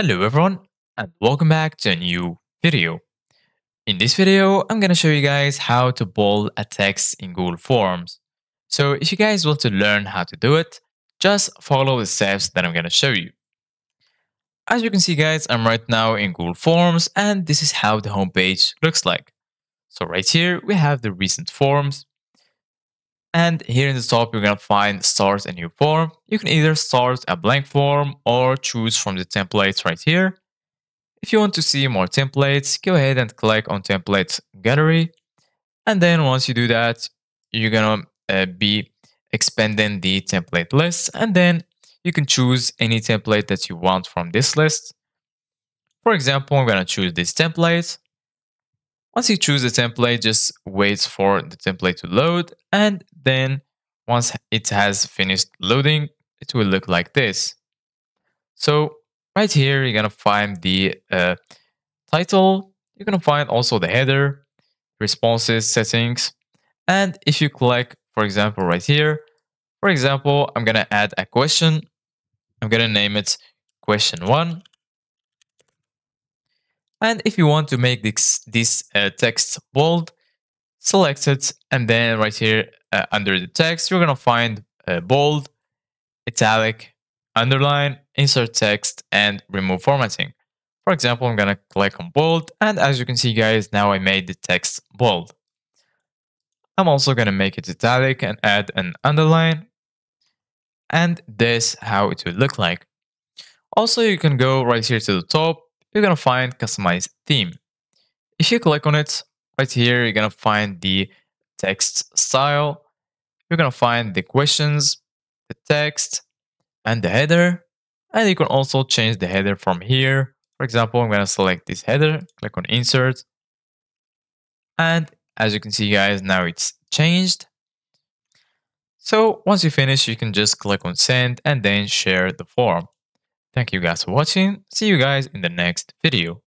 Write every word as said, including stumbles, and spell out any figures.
Hello everyone and welcome back to a new video. In this video, I'm going to show you guys how to bold a text in Google Forms. So if you guys want to learn how to do it, just follow the steps that I'm going to show you. As you can see guys, I'm right now in Google Forms and this is how the homepage looks like. So right here, we have the recent forms. And here in the top, you're going to find start a new form. You can either start a blank form or choose from the templates right here. If you want to see more templates, go ahead and click on template gallery. And then once you do that, you're going to uh, be expanding the template list. And then you can choose any template that you want from this list. For example, I'm going to choose this template. Once you choose the template, just wait for the template to load, and then once it has finished loading, it will look like this. So right here, you're going to find the uh, title, you're going to find also the header, responses, settings, and if you click, for example, right here, for example, I'm going to add a question. I'm going to name it question one. And if you want to make this, this uh, text bold, select it. And then right here uh, under the text, you're going to find uh, bold, italic, underline, insert text, and remove formatting. For example, I'm going to click on bold. And as you can see, guys, now I made the text bold. I'm also going to make it italic and add an underline. And this is how it will look like. Also, you can go right here to the top. You're going to find customize theme. If you click on it, right here, you're going to find the text style. You're going to find the questions, the text, and the header. And you can also change the header from here. For example, I'm going to select this header, click on insert. And as you can see, guys, now it's changed. So once you finish, you can just click on send and then share the form. Thank you guys for watching. See you guys in the next video.